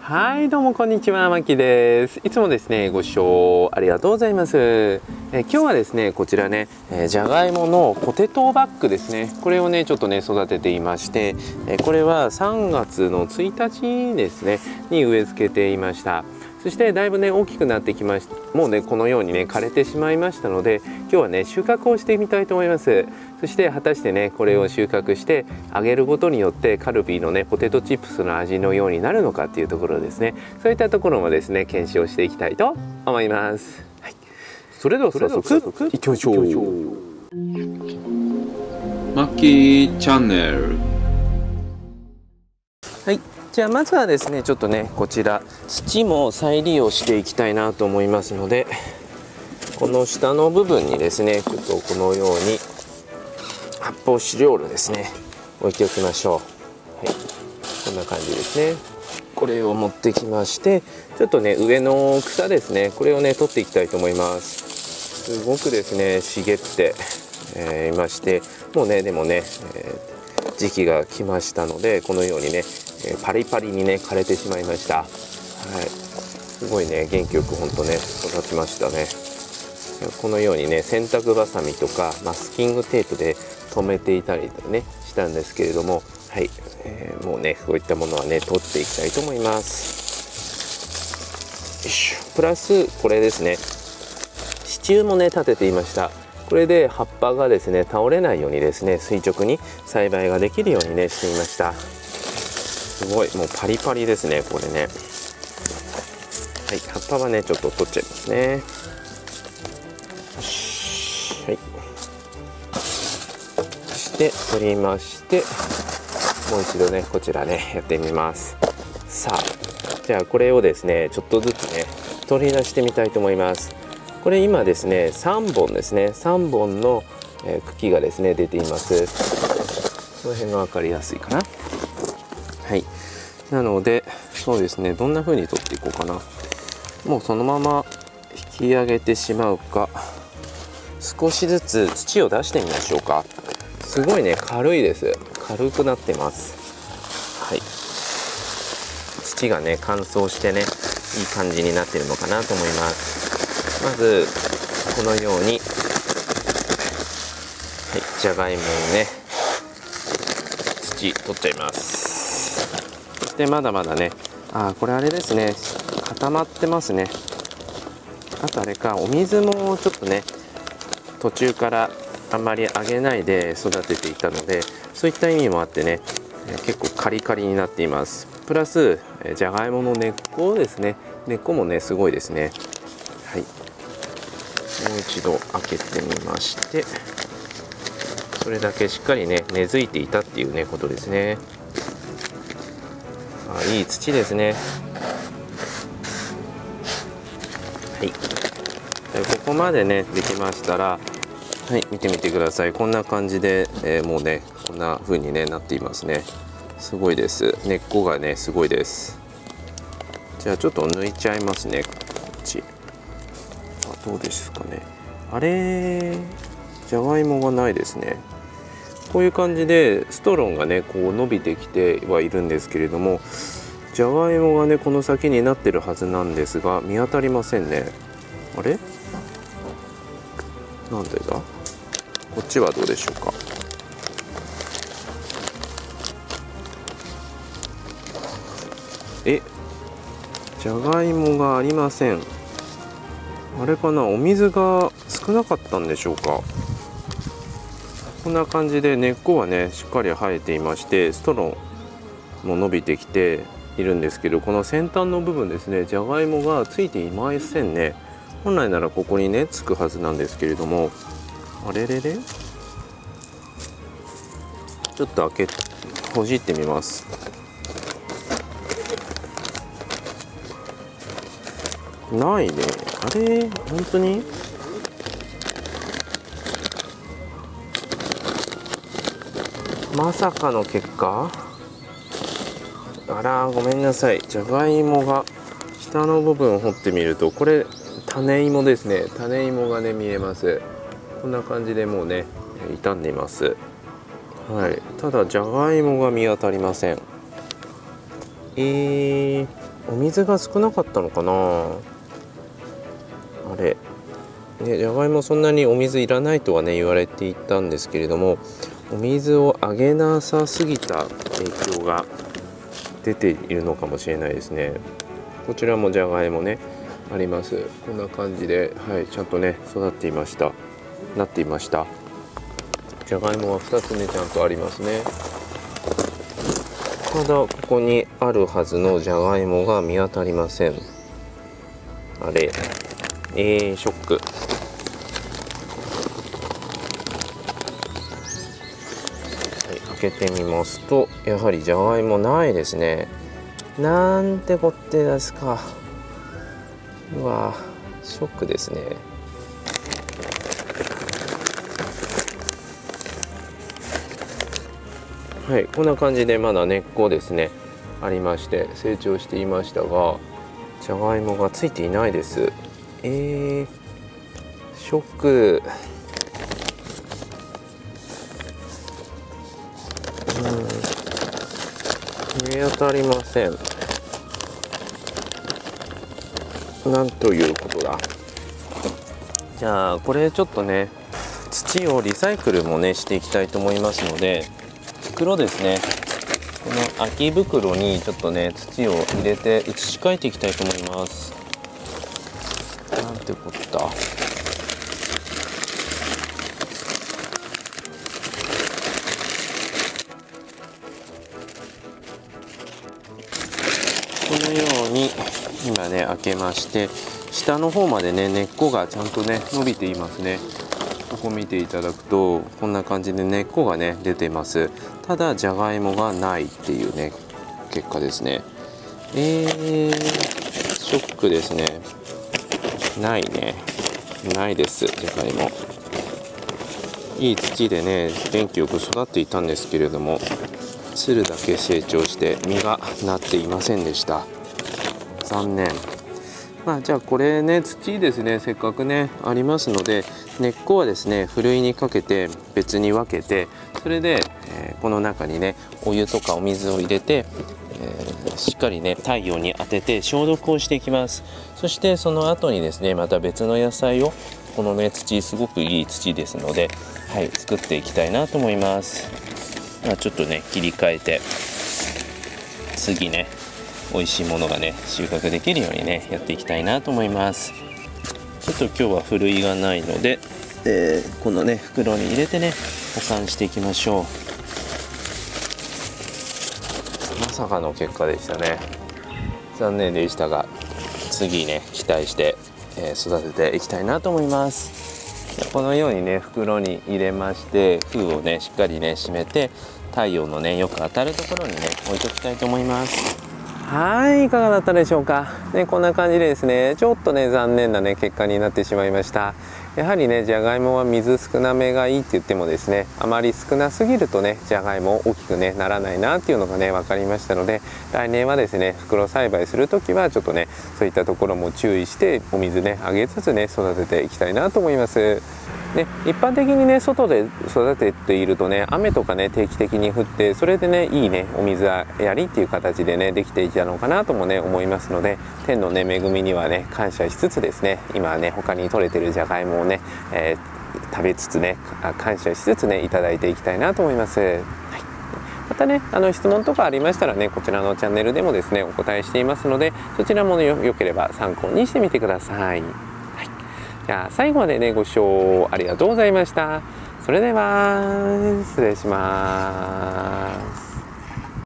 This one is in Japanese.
はいどうもこんにちは、まきです。いつもですねご視聴ありがとうございます。今日はですねこちらねじゃがいものポテトバッグですね、これをねちょっとね育てていまして、これは3月の1日ですねに植え付けていました。そしてだいぶね大きくなってきました。もうねこのようにね枯れてしまいましたので、今日はね収穫をしてみたいと思います。そして果たしてねこれを収穫してあげることによってカルビーのねポテトチップスの味のようになるのかっていうところですね、そういったところもですね検証していきたいと思います。はい、それでは早速いきましょう。マッキーチャンネル。はい、じゃあまずはですねちょっとねこちら土も再利用していきたいなと思いますので、この下の部分にですねちょっとこのように発泡スチロールですね置いておきましょう。はい、こんな感じですね。これを持ってきまして、ちょっとね上の草ですね、これをね取っていきたいと思います。すごくですね茂って、いまして、もうねでもね、時期が来ましたので、このようにねパリパリにね枯れてしまいました。はい、すごいね元気よくほんとね育ちましたね。このようにね洗濯ばさみとかマスキングテープで留めていたりねしたんですけれども、はい、もうねこういったものはね取っていきたいと思います。よし、プラスこれですね支柱もね立てていました。これで葉っぱがですね倒れないようにですね垂直に栽培ができるようにねしていました。すごいもうパリパリですねこれね。はい、葉っぱはねちょっと取っちゃいますね。よし、はい、そして取りまして、もう一度ねこちらねやってみます。さあじゃあこれをですねちょっとずつね取り出してみたいと思います。これ今ですね3本ですね、3本の茎がですね出ています。この辺が分かりやすいかな。はい、なのでそうですねどんな風に取っていこうかな。もうそのまま引き上げてしまうか、少しずつ土を出してみましょうか。すごいね軽いです。軽くなってます。はい、土がね乾燥してねいい感じになってるのかなと思います。まずこのように、はい、じゃがいもをね土取っちゃいます。でまだまだね、これあれですね固まってますね。あとあれか、お水もちょっとね途中からあんまりあげないで育てていたので、そういった意味もあってね結構カリカリになっています。プラスじゃがいもの根っこですね、根っこもねすごいですね。はい、もう一度開けてみまして、それだけしっかりね根付いていたっていうねことですね。いい土ですね。はい、ここまでねできましたら、はい、見てみてください。こんな感じで、もうねこんな風にねなっていますね。すごいです、根っこがねすごいです。じゃあちょっと抜いちゃいますねこっち。どうですかね、あれじゃがいもがないですね。こういう感じでストロンがねこう伸びてきてはいるんですけれども、じゃがいもがねこの先になってるはずなんですが見当たりませんね。あれなんでだ、こっちはどうでしょうか。え、じゃがいもがありません。あれかな、お水が少なかったんでしょうか。こんな感じで根っこはねしっかり生えていまして、ストローも伸びてきているんですけど、この先端の部分ですねじゃがいもがついていませんね。本来ならここにねつくはずなんですけれども、あれれれ、ちょっと開けほじってみます。ないね、あれ本当にまさかの結果。あらごめんなさい。じゃがいもが下の部分を掘ってみると、これ種芋ですね。種芋がね見えます。こんな感じでもうね傷んでいます。はい、ただじゃがいもが見当たりません。お水が少なかったのかなあれ。で、じゃがいもそんなにお水いらないとはね言われていたんですけれども、お水をあげなさすぎた影響が出ているのかもしれないですね。こちらもじゃがいもねあります。こんな感じで、はい、ちゃんとね育っていましたなっていました。じゃがいもは2つねちゃんとありますね。ただここにあるはずのじゃがいもが見当たりません。あれ、ショック。はい、開けてみますとやはりじゃがいもないですね。なんてこってですか。うわ、ショックですね。はい、こんな感じでまだ根っこですねありまして成長していましたが、じゃがいもがついていないです。ショック。見当たりません。なんということだ。じゃあこれちょっとね土をリサイクルもねしていきたいと思いますので、袋ですね、この空き袋にちょっとね土を入れて移し替えていきたいと思います。なんてこった。このように今ね開けまして下の方までね根っこがちゃんとね伸びていますね。ここ見ていただくとこんな感じで根っこがね出てます。ただじゃがいもがないっていうね結果ですね。ショックですね。ないですじゃがいも。いい土でね元気よく育っていたんですけれども、つるだけ成長して実がなっていませんでした。残念。まあじゃあこれね土ですね、せっかくねありますので根っこはですねふるいにかけて別に分けて、それで、この中にねお湯とかお水を入れて、しっかりね太陽に当てて消毒をしていきます。そしてその後にですねまた別の野菜をこのね土すごくいい土ですので、はい、作っていきたいなと思います。まあ、ちょっとね切り替えて次ね美味しいものがね収穫できるようにねやっていきたいなと思います。ちょっと今日はふるいがないので、このね袋に入れてね保管していきましょう。まさかの結果でしたね。残念でしたが次ね期待して、育てていきたいなと思います。このようにね袋に入れまして封をねしっかりね閉めて太陽のねよく当たるところにね置いておきたいと思います。はい、いかがだったでしょうか。ね、こんな感じでですね、ちょっとね残念なね結果になってしまいました。やはりねじゃがいもは水少なめがいいって言ってもですね、あまり少なすぎるとねじゃがいも大きくねならないなっていうのがね分かりましたので、来年はですね袋栽培する時はちょっとねそういったところも注意してお水ねあげつつね育てていきたいなと思います。ね、一般的にね外で育てているとね雨とかね定期的に降って、それでねいいねお水やりっていう形でねできていたのかなともね思いますので、天のね恵みにはね感謝しつつですね、今はね他に取れてるじゃがいもをね、食べつつね感謝しつつねいただいていきたいなと思います。はい、またね質問とかありましたらねこちらのチャンネルでもですねお答えしていますので、そちらも、ね、よければ参考にしてみてください。じゃあ最後までねご視聴ありがとうございました。それでは失礼します。